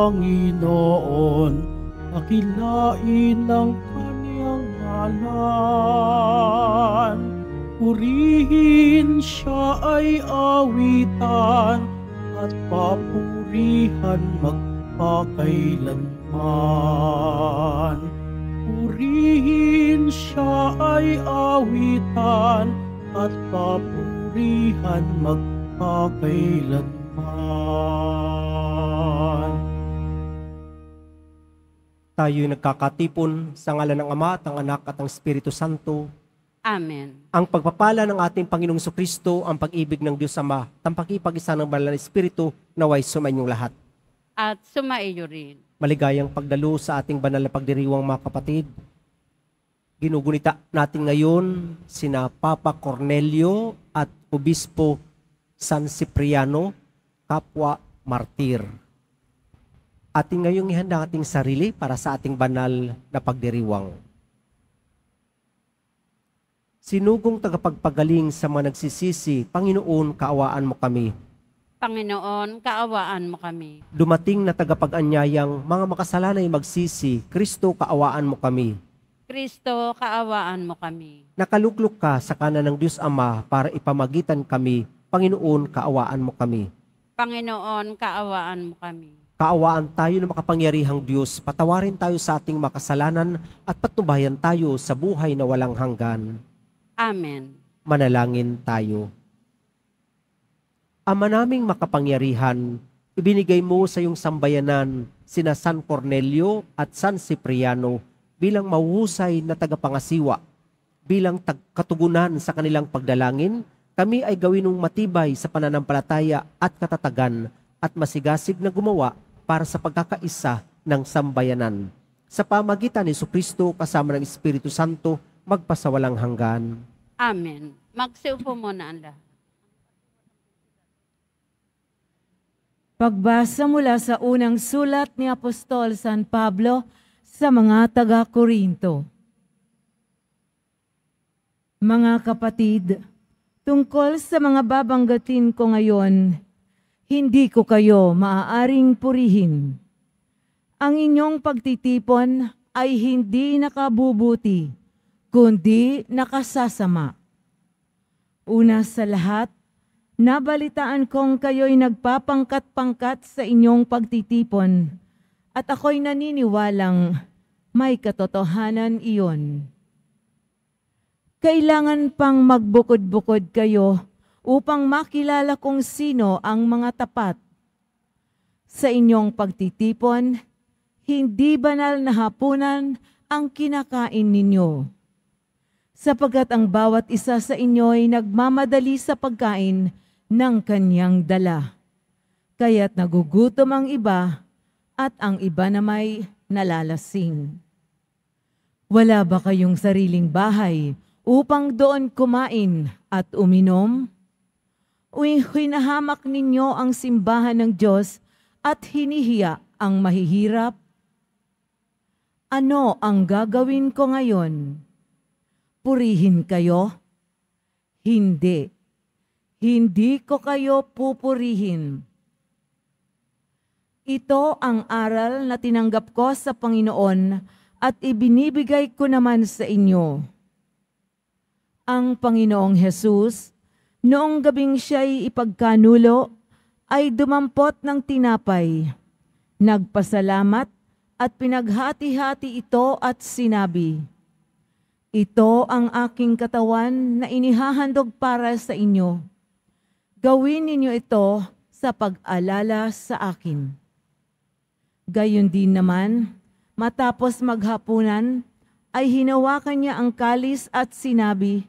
Panginoon, akilain ng Kanyang ngalan. Purihin siya ay awitan at papurihan magpakailanman. Purihin siya ay awitan at papurihan magpakailanman. Tayo'y nagkakatipon sa ngalan ng Ama at ng Anak at ng Espiritu Santo. Amen. Ang pagpapala ng ating Panginoong Hesukristo, ang pag-ibig ng Diyos Ama, tampakipag-isa ng Banal na Espiritu, naway sumainyong lahat. At sumaiyo rin. Maligayang pagdalo sa ating banal na pagdiriwang, mga kapatid. Ginugunita natin ngayon sina Papa Cornelio at Obispo San Cipriano, kapwa martir. Ating ngayong ihanda ating sarili para sa ating banal na pagdiriwang. Sinugong tagapagpagaling sa mga nagsisisi, Panginoon, kaawaan mo kami. Panginoon, kaawaan mo kami. Dumating na tagapag-anyayang mga makasalanay magsisi, Kristo, kaawaan mo kami. Kristo, kaawaan mo kami. Nakaluklok ka sa kanan ng Diyos Ama para ipamagitan kami, Panginoon, kaawaan mo kami. Panginoon, kaawaan mo kami. Kaawaan tayo ng makapangyarihang Diyos, patawarin tayo sa ating makasalanan at patnubayan tayo sa buhay na walang hanggan. Amen. Manalangin tayo. Ama naming makapangyarihan, ibinigay mo sa iyong sambayanan sina San Cornelio at San Cipriano bilang mahusay na tagapangasiwa. Bilang katugunan sa kanilang pagdalangin, kami ay gawinong matibay sa pananampalataya at katatagan at masigasig na gumawa para sa pagkakaisa ng sambayanan. Sa pamagitan ni Hesukristo kasama ng Espiritu Santo, magpasawalang hanggan. Amen. Magsiupo muna ang lahat. Pagbasa mula sa unang sulat ni Apostol San Pablo sa mga taga-Korinto. Mga kapatid, tungkol sa mga babanggatin ko ngayon, hindi ko kayo maaaring purihin. Ang inyong pagtitipon ay hindi nakabubuti, kundi nakasasama. Una sa lahat, nabalitaan kong kayo'y nagpapangkat-pangkat sa inyong pagtitipon at ako'y naniniwalang may katotohanan iyon. Kailangan pang magbukod-bukod kayo upang makilala kung sino ang mga tapat. Sa inyong pagtitipon, hindi banal na hapunan ang kinakain ninyo, sapagkat ang bawat isa sa inyo ay nagmamadali sa pagkain ng kanyang dala. Kaya't nagugutom ang iba at ang iba na may nalalasing. Wala ba kayong sariling bahay upang doon kumain at uminom? Hinahamak ninyo ang simbahan ng Diyos at hinihiya ang mahihirap? Ano ang gagawin ko ngayon? Purihin kayo? Hindi. Hindi ko kayo pupurihin. Ito ang aral na tinanggap ko sa Panginoon at ibinibigay ko naman sa inyo. Ang Panginoong Hesus, noong gabing siya'y ipagkanulo, ay dumampot ng tinapay, nagpasalamat at pinaghati-hati ito at sinabi, "Ito ang aking katawan na inihahandog para sa inyo. Gawin ninyo ito sa pag-alala sa akin." Gayon din naman, matapos maghapunan, ay hinawakan niya ang kalis at sinabi,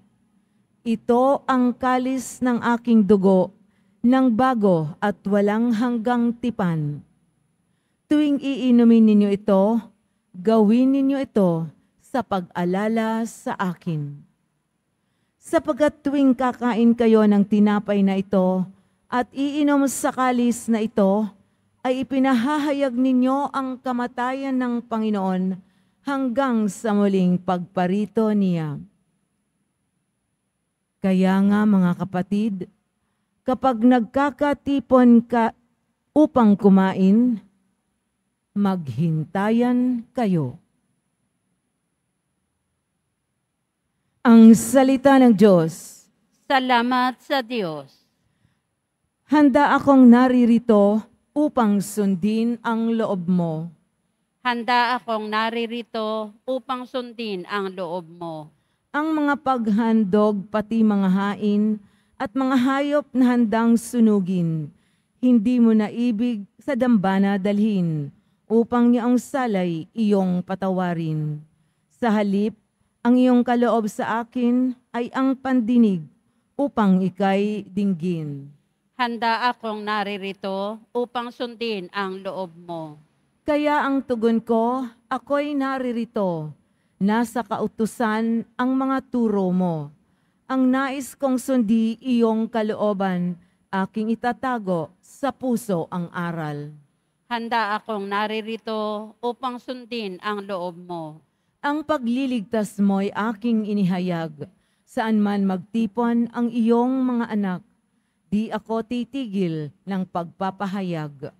"Ito ang kalis ng aking dugo, ng bago at walang hanggang tipan. Tuwing iinumin ninyo ito, gawin ninyo ito sa pag-alala sa akin." Sapagkat tuwing kakain kayo ng tinapay na ito at iinom sa kalis na ito, ay ipinahahayag ninyo ang kamatayan ng Panginoon hanggang sa muling pagparito niya. Kaya nga mga kapatid, kapag nagkakatipon ka upang kumain, maghintayan kayo. Ang salita ng Diyos. Salamat sa Diyos. Handa akong naririto upang sundin ang loob mo. Handa akong naririto upang sundin ang loob mo. Ang mga paghandog pati mga hain at mga hayop na handang sunugin, hindi mo na ibig sa dambana dalhin, upang niya ang salay iyong patawarin. Sa halip, ang iyong kaloob sa akin ay ang pandinig upang ika'y dinggin. Handa akong naririto upang sundin ang loob mo. Kaya ang tugon ko, ako'y naririto. Nasa kautusan ang mga turo mo. Ang nais kong sundi iyong kalooban, aking itatago sa puso ang aral. Handa akong naririto upang sundin ang loob mo. Ang pagliligtas mo'y aking inihayag, saan man magtipon ang iyong mga anak, di ako titigil ng pagpapahayag.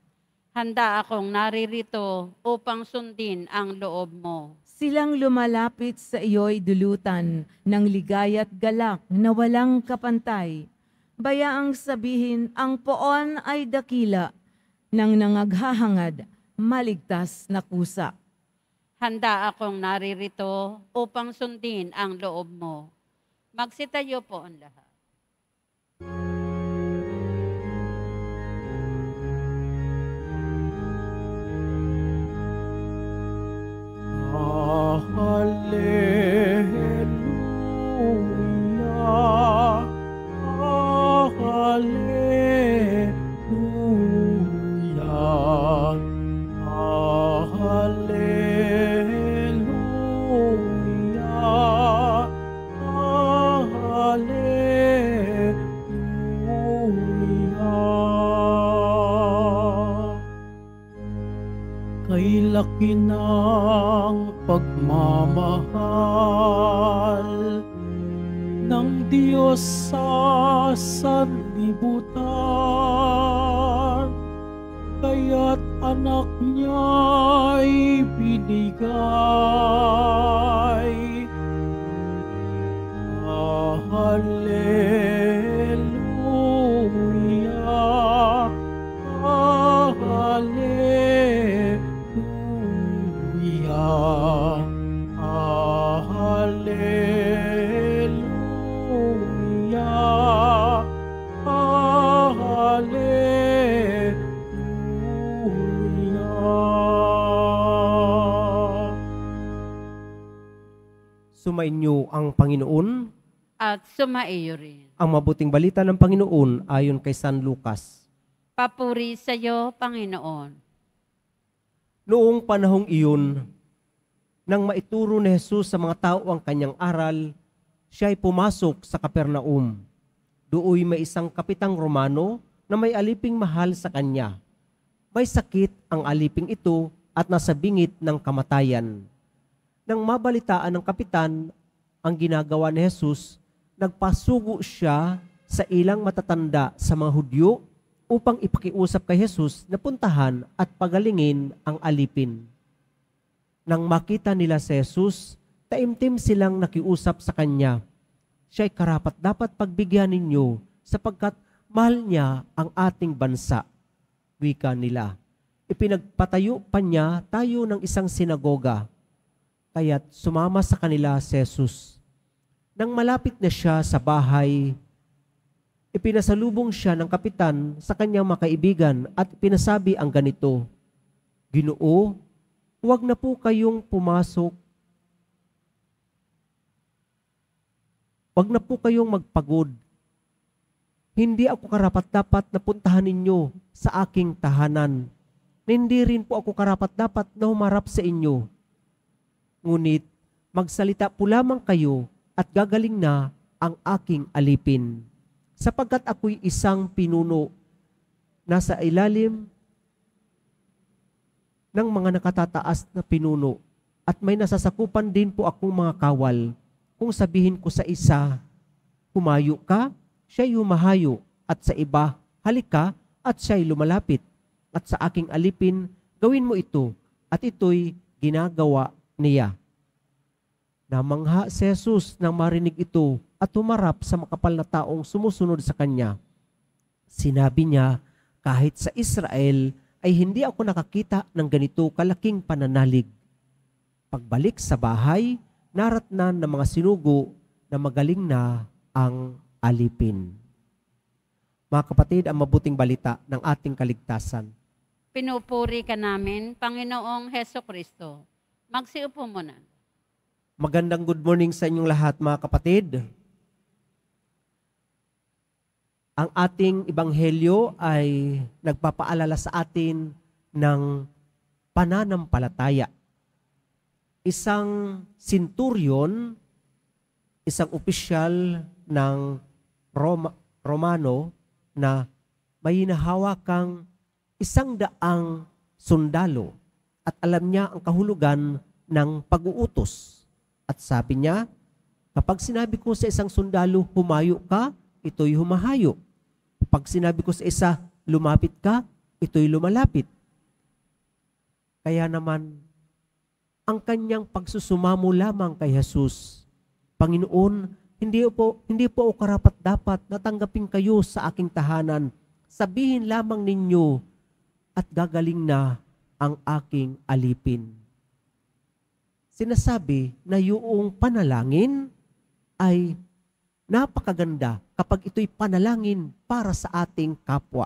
Handa akong naririto upang sundin ang loob mo. Silang lumalapit sa iyo'y dulutan ng ligaya't galak na walang kapantay. Bayaang sabihin ang poon ay dakila, nang nangaghahangad, maligtas na kusa. Handa akong naririto upang sundin ang loob mo. Magsitayo po ang lahat. Hallelujah, hallelujah. Hallelujah, hallelujah. Kay laki ng pagmamahal ng Diyos sa sanlibutan, kaya't anak niya'y binigay. Hallelujah, hallelujah, hallelujah, hallelujah. Sumainyo ang Panginoon at sumaiyo rin. Ang mabuting balita ng Panginoon ayon kay San Lucas. Papuri sa iyo, Panginoon. Noong panahong iyon, nang maituro ni Jesus sa mga tao ang kanyang aral, siya ay pumasok sa Kapernaum. Dooy may isang kapitang Romano na may aliping mahal sa kanya. May sakit ang aliping ito at nasa bingit ng kamatayan. Nang mabalitaan ng kapitan ang ginagawa ni Jesus, nagpasugo siya sa ilang matatanda sa mga Hudyo upang ipakiusap kay Jesus na puntahan at pagalingin ang alipin. Nang makita nila si Jesus, taimtim silang nakiusap sa kanya. Siya'y karapat dapat pagbigyan ninyo sapagkat mahal niya ang ating bansa. Wika nila. Ipinagpatayo pa niya tayo ng isang sinagoga. Kaya't sumama sa kanila si Jesus. Nang malapit na siya sa bahay, ipinasalubong siya ng kapitan sa kanyang makaibigan at pinasabi ang ganito, Ginoo, huwag na po kayong pumasok. Huwag na po kayong magpagod. Hindi ako karapat-dapat na puntahan ninyo sa aking tahanan. Hindi rin po ako karapat-dapat na humarap sa inyo. Ngunit magsalita po lamang kayo at gagaling na ang aking alipin. Sapagkat ako'y isang pinuno nasa ilalim ng mga nakatataas na pinuno at may nasasakupan din po akong mga kawal. Kung sabihin ko sa isa, humayo ka, siya'y humahayo at sa iba, halika at siya'y lumalapit. At sa aking alipin, gawin mo ito At ito'y ginagawa niya. Namangha si Jesus nang marinig ito at humarap sa makapal na taong sumusunod sa kanya. Sinabi niya, kahit sa Israel ay hindi ako nakakita ng ganito kalaking pananalig. Pagbalik sa bahay, naratnan ng mga sinugo na magaling na ang alipin. Mga kapatid, ang mabuting balita ng ating kaligtasan. Pinupuri ka namin, Panginoong Hesukristo. Magsiupo muna. Magandang good morning sa inyong lahat, mga kapatid. Ang ating ebanghelyo ay nagpapaalala sa atin ng pananampalataya. Isang centurion, isang opisyal ng Romano na may hinahawakang 100 sundalo at alam niya ang kahulugan ng pag-uutos. At sabi niya, kapag sinabi ko sa isang sundalo, humayo ka, ito'y humahayo. Pag sinabi ko sa isa, lumapit ka, ito'y lumalapit. Kaya naman, ang kanyang pagsusumamo lamang kay Jesus, Panginoon, hindi po ako karapat-dapat na tanggapin kayo sa aking tahanan. Sabihin lamang ninyo at gagaling na ang aking alipin. Sinasabi na yung panalangin ay napakaganda kapag ito'y panalangin para sa ating kapwa.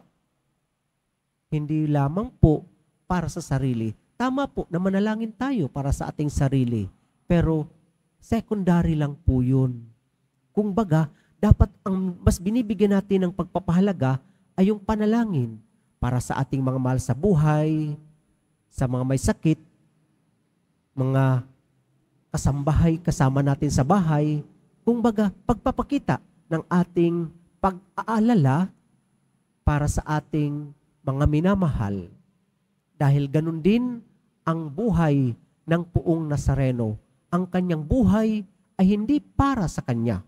Hindi lamang po para sa sarili. Tama po na manalangin tayo para sa ating sarili. Pero secondary lang po yun. Kung baga, dapat ang mas binibigyan natin ng pagpapahalaga ay yung panalangin para sa ating mga mahal sa buhay, sa mga may sakit, mga kasambahay kasama natin sa bahay, kung baga, pagpapakita ng ating pag-aalala para sa ating mga minamahal. Dahil ganun din ang buhay ng poong Nazareno. Ang kanyang buhay ay hindi para sa kanya,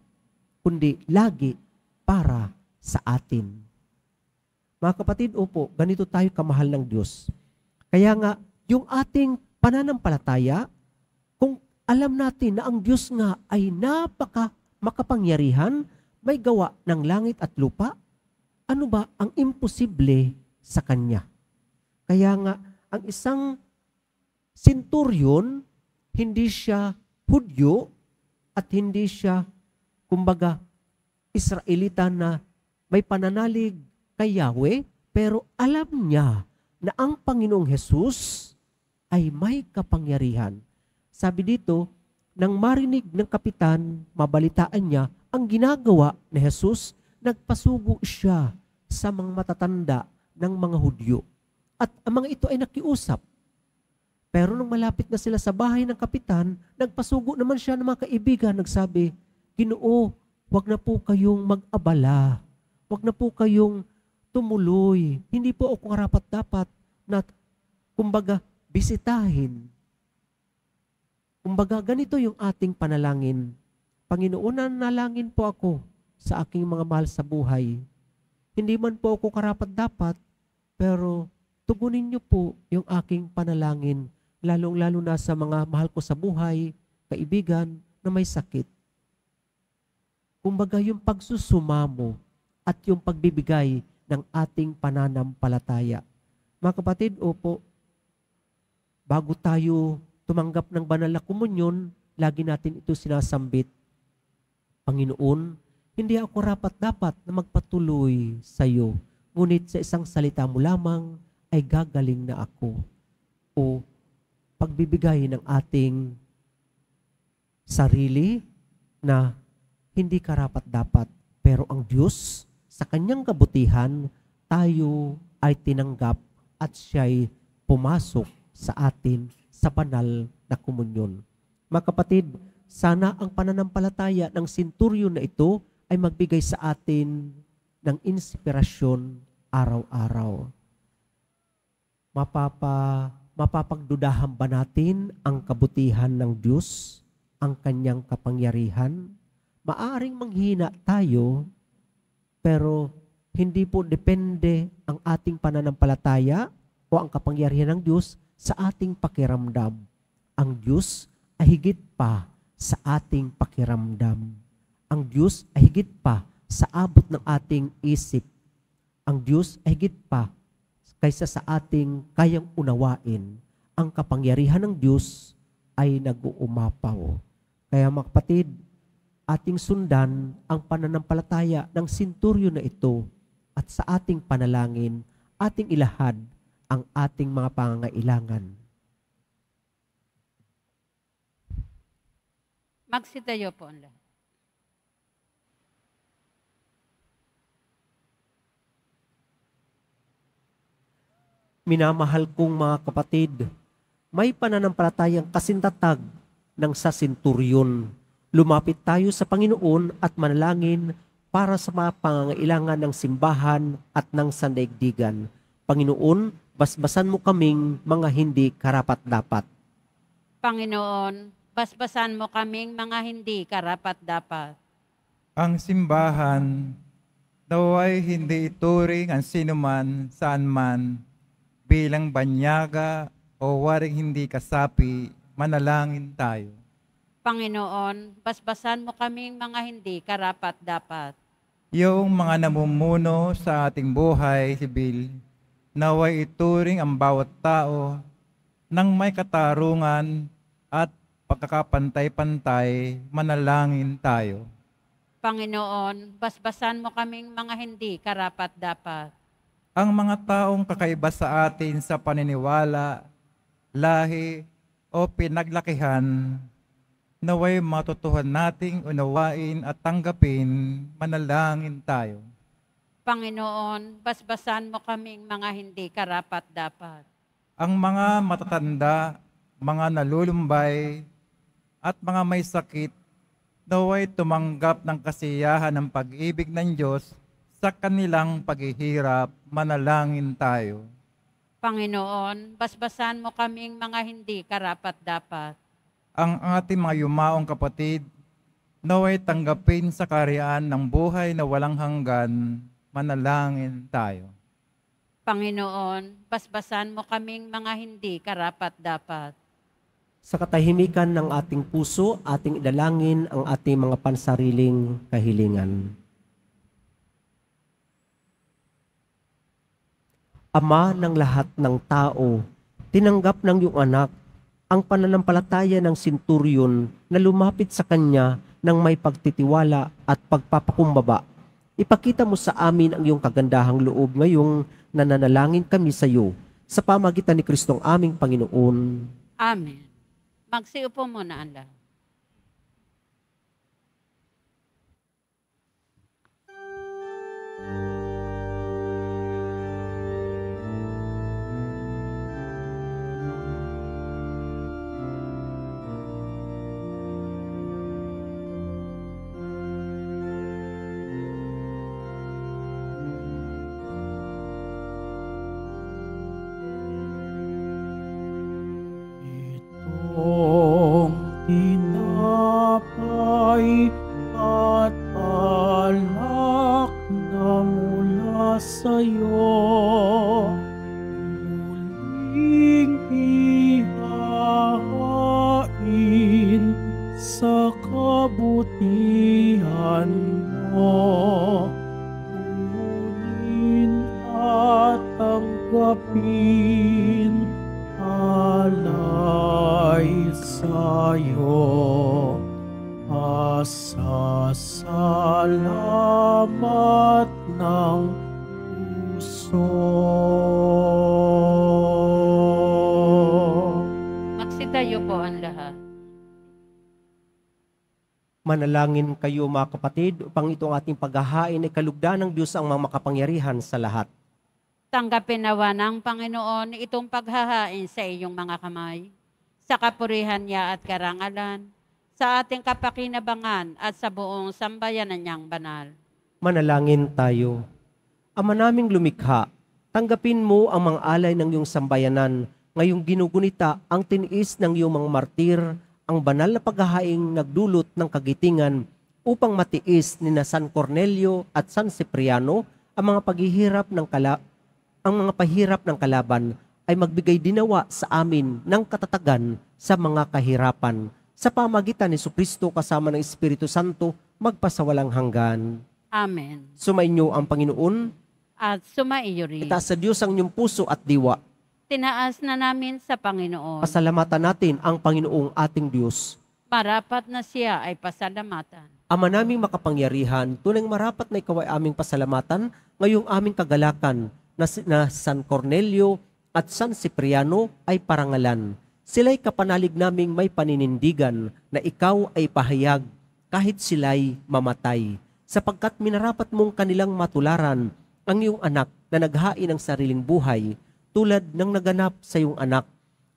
kundi lagi para sa atin. Mga kapatid, opo, ganito tayo kamahal ng Diyos. Kaya nga, yung ating pananampalataya, kung alam natin na ang Diyos nga ay napaka makapangyarihan, may gawa ng langit at lupa, ano ba ang imposible sa Kanya? Kaya nga, ang isang centurion, hindi siya Hudyo at hindi siya, kumbaga, Israelita na may pananalig kay Yahweh, pero alam niya na ang Panginoong Hesus ay may kapangyarihan. Sabi dito, nang marinig ng kapitan, mabalitaan niya ang ginagawa ni Jesus, nagpasugo siya sa mga matatanda ng mga Hudyo. At ang mga ito ay nakiusap. Pero nung malapit na sila sa bahay ng kapitan, nagpasugo naman siya ng mga kaibigan. Nagsabi, Ginoo, wag na po kayong mag-abala. Wag na po kayong tumuloy. Hindi po ako karapat-dapat na, kumbaga, bisitahin. Kumbaga, ganito yung ating panalangin. Panginoon, nalangin po ako sa aking mga mahal sa buhay. Hindi man po ako karapat-dapat, pero tugunin niyo po yung aking panalangin, lalong-lalo na sa mga mahal ko sa buhay, kaibigan na may sakit. Kumbaga, yung pagsusumamo at yung pagbibigay ng ating pananampalataya. Mga kapatid, opo, bago tayo tumanggap ng banal na komunyon, lagi natin ito sinasambit. Panginoon, hindi ako rapat-dapat na magpatuloy sa iyo, ngunit sa isang salita mo lamang ay gagaling na ako. O pagbibigay ng ating sarili na hindi ka rapat-dapat, pero ang Diyos, sa kanyang kabutihan, tayo ay tinanggap at siya'y pumasok sa atin sa banal na komunyon. Mga kapatid, sana ang pananampalataya ng centurion na ito ay magbigay sa atin ng inspirasyon araw-araw. Mapapagdudahan ba natin ang kabutihan ng Diyos, ang kanyang kapangyarihan? Maaring manghina tayo, pero hindi po depende ang ating pananampalataya o ang kapangyarihan ng Diyos sa ating pakiramdam. Ang Diyos ay higit pa sa ating pakiramdam. Ang Diyos ay higit pa sa abot ng ating isip. Ang Diyos ay higit pa kaysa sa ating kayang unawain. Ang kapangyarihan ng Diyos ay nag-uumapaw. Kaya mga kapatid, ating sundan ang pananampalataya ng sinturyo na ito at sa ating panalangin, ating ilahad ang ating mga pangangailangan. Magsitayo po ang lahat. Minamahal kong mga kapatid, may pananampalatayang kasintatag ng sasinturyon. Lumapit tayo sa Panginoon at manalangin para sa mga pangangailangan ng simbahan at ng sandaigdigan. Panginoon, basbasan mo kaming mga hindi karapat-dapat. Panginoon, basbasan mo kaming mga hindi karapat-dapat. Ang simbahan daw ay hindi ituring ang sinuman saan man bilang banyaga o waring hindi kasapi, manalangin tayo. Panginoon, basbasan mo kaming mga hindi karapat-dapat. Yung mga namumuno sa ating buhay, sibil, naway ituring ang bawat tao nang may katarungan at pagkakapantay-pantay, manalangin tayo. Panginoon, basbasan mo kaming mga hindi karapat-dapat. Ang mga taong kakaiba sa atin sa paniniwala, lahi o pinaglakihan, naway matutuhan nating unawain at tanggapin, manalangin tayo. Panginoon, basbasan mo kaming mga hindi karapat-dapat. Ang mga matatanda, mga nalulumbay, at mga may sakit, naway tumanggap ng kasiyahan ng pag-ibig ng Diyos sa kanilang paghihirap, manalangin tayo. Panginoon, basbasan mo kaming mga hindi karapat-dapat. Ang ating mga yumaong kapatid, naway tanggapin sa karyaan ng buhay na walang hanggan, manalangin tayo. Panginoon, basbasan mo kaming mga hindi karapat-dapat. Sa katahimikan ng ating puso, ating idalangin ang ating mga pansariling kahilingan. Ama ng lahat ng tao, tinanggap ng iyong anak ang pananampalataya ng sinturyon na lumapit sa kanya ng may pagtitiwala at pagpapakumbaba. Ipakita mo sa amin ang iyong kagandahang loob ngayong nananalangin kami sa iyo sa pamagitan ni Kristong aming Panginoon. Amen. Magsiupo muna ang lahat. Manalangin kayo mga kapatid upang itong ating paghahain ay kalugdan ng Diyos ang mga makapangyarihan sa lahat. Tanggapin nawa ng Panginoon itong paghahain sa iyong mga kamay, sa kapurihan niya at karangalan, sa ating kapakinabangan at sa buong sambayanan niyang banal. Manalangin tayo. Ama naming lumikha, tanggapin mo ang mga alay ng iyong sambayanan ngayong ginugunita ang tiniis ng iyong mga martir, ang banal na paghahaing nagdulot ng kagitingan upang matiis ni na San Cornelio at San Cipriano ang mga paghihirap ng kalaban ay magbigay dinawa sa amin ng katatagan sa mga kahirapan. Sa pamagitan ni Hesukristo kasama ng Espiritu Santo, magpasawalang hanggan. Amen. Sumainyo ang Panginoon. At sumaiyo rin. Itaas sa Diyos ang inyong puso at diwa. Tinaas na namin sa Panginoon. Pasalamatan natin ang Panginoong ating Diyos. Marapat na siya ay pasalamatan. Ama naming makapangyarihan, tunay marapat na ikaw ay aming pasalamatan ngayong aming kagalakan na San Cornelio at San Cipriano ay parangalan. Sila'y kapanalig naming may paninindigan na ikaw ay pahayag kahit sila'y mamatay. Sapagkat minarapat mong kanilang matularan ang iyong anak na naghain ng sariling buhay tulad ng naganap sa iyong anak.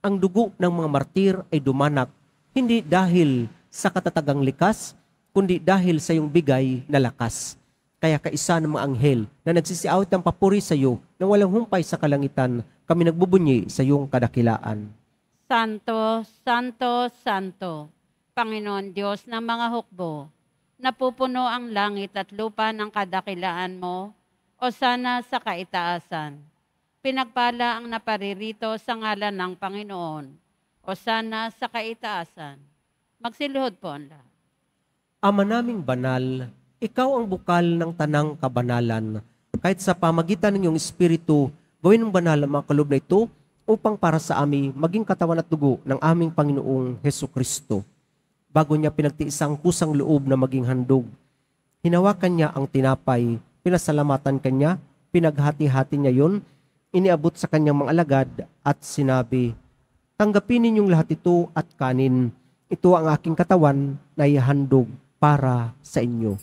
Ang dugo ng mga martir ay dumanak hindi dahil sa katatagang likas, kundi dahil sa iyong bigay na lakas. Kaya kaisa ng mga anghel na nagsisiawit ng papuri sa iyo na walang humpay sa kalangitan, kami nagbubunyi sa iyong kadakilaan. Santo, Santo, Santo, Panginoon Diyos ng mga hukbo, napupuno ang langit at lupa ng kadakilaan mo, Hosana sa kaitaasan. Pinagpala ang naparirito sa ngalan ng Panginoon, Hosana sa kaitaasan. Magsiluhod po ang lahat. Ama naming banal, ikaw ang bukal ng tanang kabanalan. Kahit sa pamagitan ng iyong Espiritu, gawin ng banal ang mga kaloob na ito upang para sa amin maging katawan at dugo ng aming Panginoong Hesukristo. Bago niya pinagtiis ang kusang loob na maging handog, hinawakan niya ang tinapay, pinasalamatan kanya, pinaghati-hati niya yon, iniabot sa kanyang mga alagad at sinabi, "Tanggapin ninyong lahat ito at kanin. Ito ang aking katawan na ihandog para sa inyo."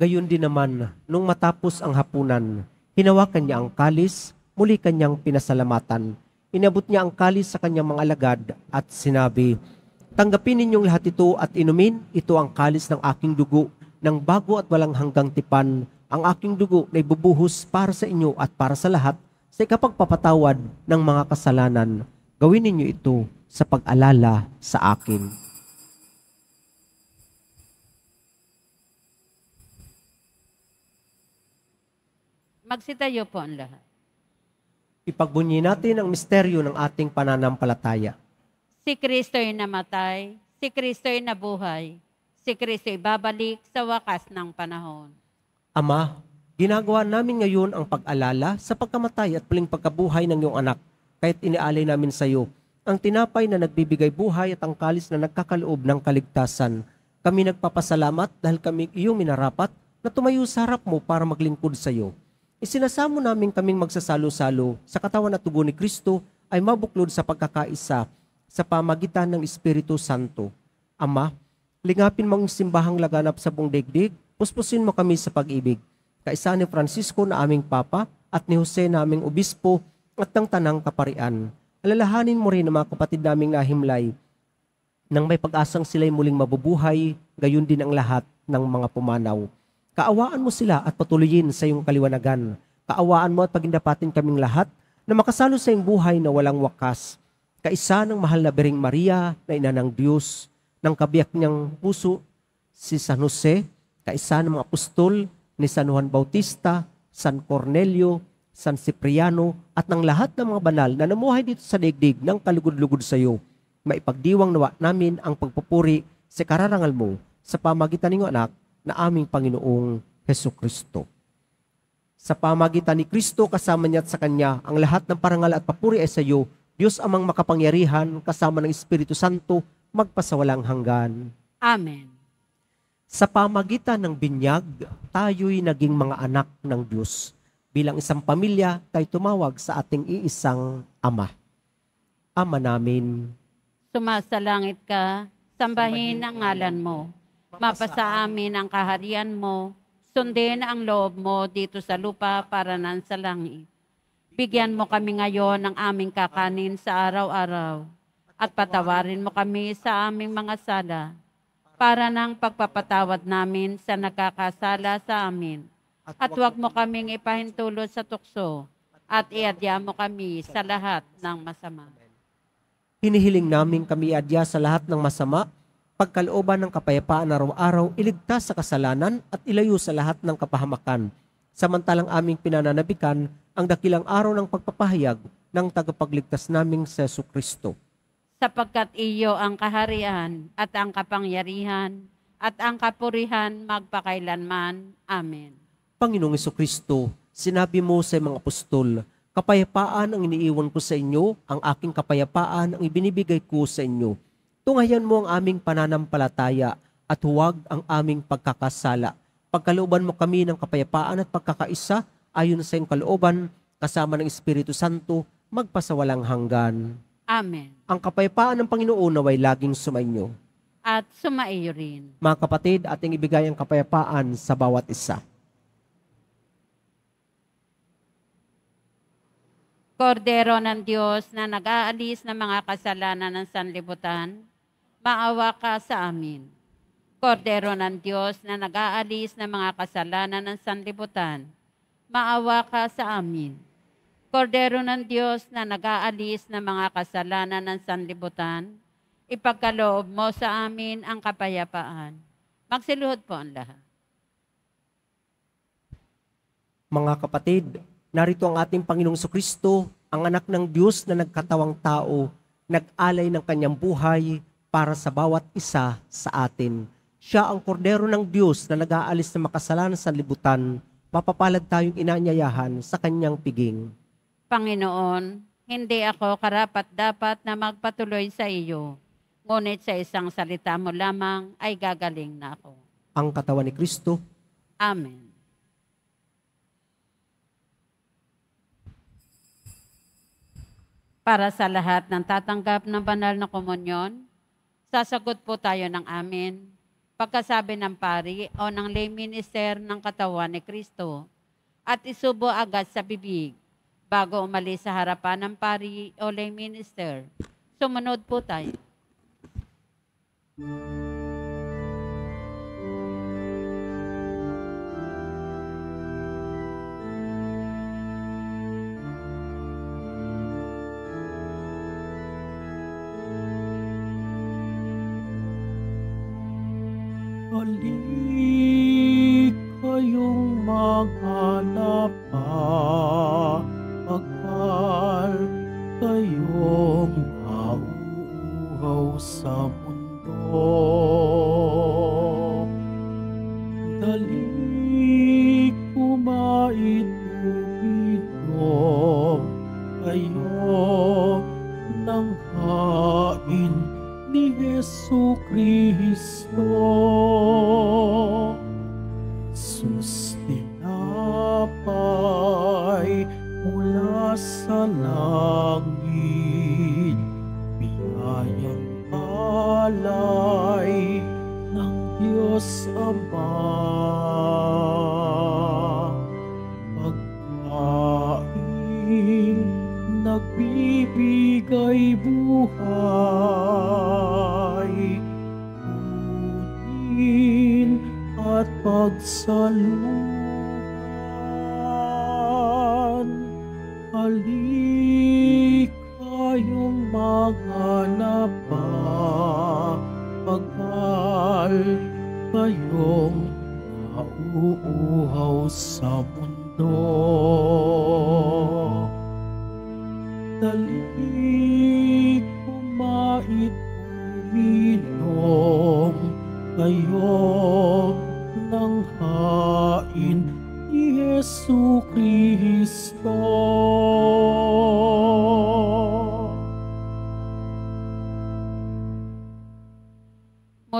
Gayon din naman, nung matapos ang hapunan, hinawakan niya ang kalis, muli kanyang pinasalamatan. Inabot niya ang kalis sa kanyang mga alagad at sinabi, "Tanggapin ninyong lahat ito at inumin, ito ang kalis ng aking dugo, ng bago at walang hanggang tipan, ang aking dugo na ibubuhos para sa inyo at para sa lahat sa ikapagpapatawad ng mga kasalanan. Gawin ninyo ito sa pag-alala sa akin." Magsitayo po ang lahat. Ipagbunyi natin ang misteryo ng ating pananampalataya. Si Kristo'y namatay, si Kristo'y nabuhay, si Kristo'y babalik sa wakas ng panahon. Ama, ginagawa namin ngayon ang pag-alala sa pagkamatay at muling pagkabuhay ng iyong anak, kahit inialay namin sa iyo ang tinapay na nagbibigay buhay at ang kalis na nagkakaloob ng kaligtasan. Kami nagpapasalamat dahil kami iyong minarapat na tumayo sa harap mo para maglingkod sa iyo. Isinasamo namin kaming magsasalo-salo sa katawan at dugo ni Kristo ay mabuklod sa pagkakaisa sa pamagitan ng Espiritu Santo. Ama, lingapin mong simbahang laganap sa buong daigdig, puspusin mo kami sa pag-ibig. Kaisa ni Francisco na aming Papa at ni Jose na aming Obispo at ng Tanang Kaparian. Alalahanin mo rin ang mga kapatid naming nahimlay nang may pag-asang sila'y muling mabubuhay, gayon din ang lahat ng mga pumanaw. Kaawaan mo sila at patuloyin sa iyong kaliwanagan. Kaawaan mo at pagindapatin kaming lahat na makasalo sa iyong buhay na walang wakas. Kaisa ng mahal na Birheng Maria na ina ng Diyos, ng kabiyak niyang puso, si San Jose, kaisa ng mga apostol ni San Juan Bautista, San Cornelio, San Cipriano, at ng lahat ng mga banal na namuhay dito sa daigdig ng kalugod-lugod sa iyo. Maipagdiwang nawa namin ang pagpupuri sa kararangal mo sa pamagitan ng anak na aming Panginoong Hesukristo. Sa pamagitan ni Kristo kasama niya at sa Kanya, ang lahat ng parangal at papuri ay sa iyo, Diyos Amang makapangyarihan kasama ng Espiritu Santo, magpasawalang hanggan. Amen. Sa pamagitan ng binyag, tayo'y naging mga anak ng Diyos. Bilang isang pamilya, tayo tumawag sa ating iisang Ama. Ama namin, sumasalangit ka, sambahin ang ngalan mo. Mapasa amin ang kaharian mo, sundin ang loob mo dito sa lupa para nan sa langit. Bigyan mo kami ngayon ng aming kakanin sa araw-araw, at patawarin mo kami sa aming mga sala, para ng pagpapatawad namin sa nakakasala sa amin. At huwag mo kaming ipahintulot sa tukso, at iadya mo kami sa lahat ng masama. Hinihiling namin kami iadya sa lahat ng masama, pagkalooban ng kapayapaan araw-araw, iligtas sa kasalanan at ilayo sa lahat ng kapahamakan. Samantalang aming pinananabikan ang dakilang araw ng pagpapahayag ng tagapagligtas naming si Hesukristo. Sapagkat iyo ang kaharian at ang kapangyarihan at ang kapurihan magpakailanman. Amen. Panginoong Hesukristo, sinabi mo sa mga apostol, kapayapaan ang iniiwan ko sa inyo, ang aking kapayapaan ang ibinibigay ko sa inyo. Tunghayan mo ang aming pananampalataya at huwag ang aming pagkakasala. Pagkalooban mo kami ng kapayapaan at pagkakaisa ayon sa iyong kalooban, kasama ng Espiritu Santo, magpasawalang hanggan. Amen. Ang kapayapaan ng Panginoon naway laging sumainyo. At sumaiyo rin. Mga kapatid, ating ibigay ang kapayapaan sa bawat isa. Kordero ng Diyos na nag-aalis ng mga kasalanan ng sanlibutan, maawa ka sa amin. Kordero ng Diyos na nag-aalis ng mga kasalanan ng sanlibutan, maawa ka sa amin. Kordero ng Diyos na nag-aalis ng mga kasalanan ng sanlibutan, ipagkaloob mo sa amin ang kapayapaan. Magsiluhod po ang lahat. Mga kapatid, narito ang ating Panginoong Hesukristo, ang anak ng Diyos na nagkatawang tao, nag-alay ng kanyang buhay para sa bawat isa sa atin. Siya ang kordero ng Diyos na nag-aalis ng makasalanan sa libutan. Mapapalad tayong inanyayahan sa kanyang piging. Panginoon, hindi ako karapat-dapat na magpatuloy sa iyo, ngunit sa isang salita mo lamang ay gagaling na ako. Ang katawan ni Kristo. Amen. Para sa lahat ng tatanggap ng banal na komunyon, sasagot po tayo ng amin, pagkasabi ng pari o ng lay minister ng katawan ni Kristo, at isubo agad sa bibig bago umalis sa harapan ng pari o lay minister. Sumunod po tayo. Balik kayong mag-alaba, bakal kayong mauuhaw sa mundo. Dali kumaitubidom kayo ng hain ni Hesukristo. Sa langit, biyayang palay ng Diyos Ama, pagkain nagbibigay buhay, butin at pagsaluhan. Balik kayong mag-alaba, bakal kayong mauuhaw sa mundo. Dali kumait uminom kayo ng hain ni Hesukristo.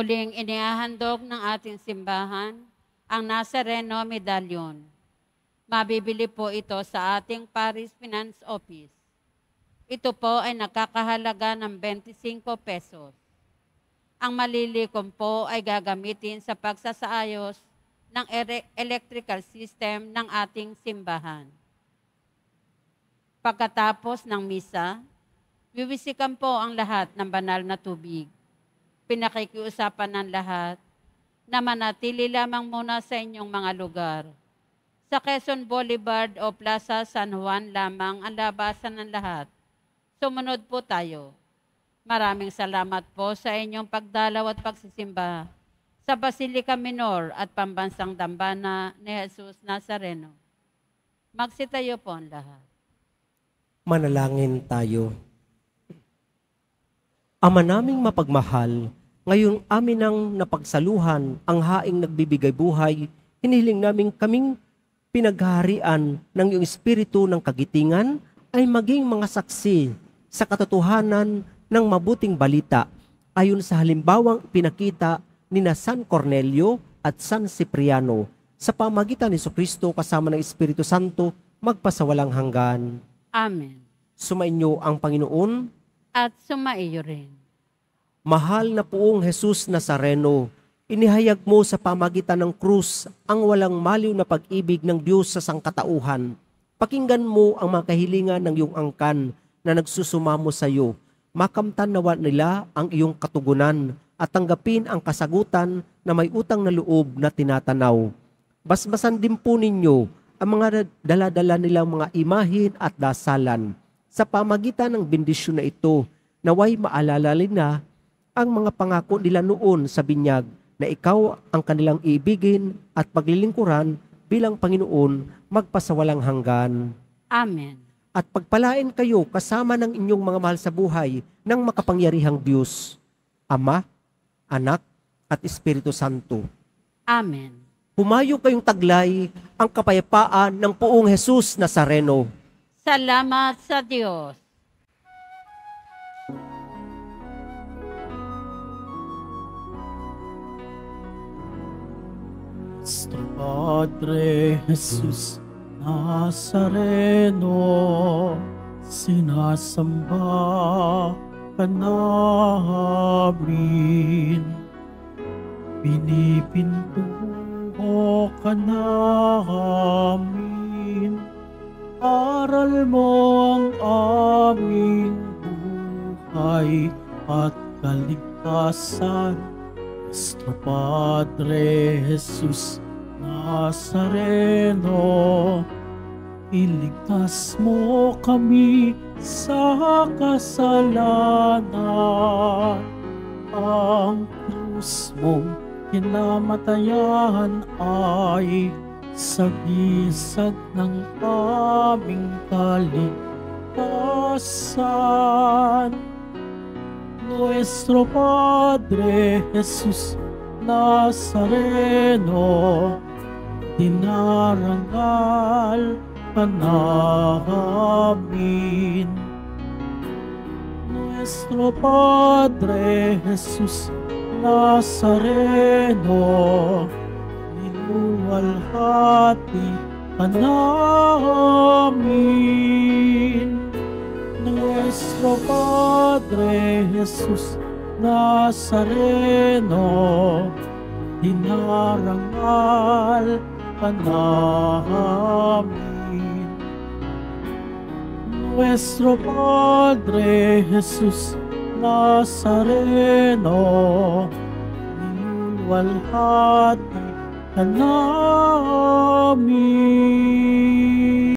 Muling inihahandog ng ating simbahan ang Nazareno Medallion. Mabibili po ito sa ating Parish Finance Office. Ito po ay nakakahalaga ng 25 pesos. Ang malilikom po ay gagamitin sa pagsasaayos ng electrical system ng ating simbahan. Pagkatapos ng misa, wiwisikan po ang lahat ng banal na tubig. Pinakikiusapan ng lahat na manatili lamang muna sa inyong mga lugar. Sa Quezon Boulevard o Plaza San Juan lamang ang labasan ng lahat. Sumunod po tayo. Maraming salamat po sa inyong pagdalaw at pagsisimba sa Basilica Minor at Pambansang Dambana ni Jesus Nazareno. Magsitayo po ang lahat. Manalangin tayo. Ama naming mapagmahal, ngayon amin ang napagsaluhan ang haing nagbibigay buhay, hinihiling namin kaming pinaghaharian ng iyong espiritu ng kagitingan ay maging mga saksi sa katotohanan ng mabuting balita ayon sa halimbawang pinakita nina San Cornelio at San Cipriano sa pamagitan ni Hesukristo kasama ng Espiritu Santo magpasawalang hanggan. Amen. Sumainyo ang Panginoon at sumaiyo rin. Mahal na Poong Jesus Nazareno, inihayag mo sa pamagitan ng krus ang walang maliw na pag-ibig ng Diyos sa sangkatauhan. Pakinggan mo ang mga kahilingan ng iyong angkan na nagsusumamo sa iyo. Makamtan nawa nila ang iyong katugunan at tanggapin ang kasagutan na may utang na loob na tinatanaw. Basbasan din po ninyo ang mga daladala nilang mga imahin at dasalan. Sa pamagitan ng bendisyon na ito, naway maalala nila ang mga pangako nila noon sa binyag na ikaw ang kanilang iibigin at paglilingkuran bilang Panginoon magpasawalang hanggan. Amen. At pagpalain kayo kasama ng inyong mga mahal sa buhay ng makapangyarihang Diyos, Ama, Anak, at Espiritu Santo. Amen. Humayo kayong taglay ang kapayapaan ng Poong Jesus Nazareno. Salamat sa Diyos. Nuestro Padre Jesus Nazareno, sinasamba ka namin, pinipintuho ka namin, aral mo ang aming buhay at kaligtasan. Nuestro Padre Jesus Nazareno, iligtas mo kami sa kasalanan. Ang krus mong kinamatayan ay sagisag ng aming kaligtasan. Nuestro Padre Jesus Nazareno, dinarangal ka namin. Nuestro Padre Jesus Nazareno, niluwalhati ka namin. Nuestro Padre Jesus Nazareno, dinarangal ka namin. Nuestro Padre Jesus Nazareno, niluwalhati ka namin.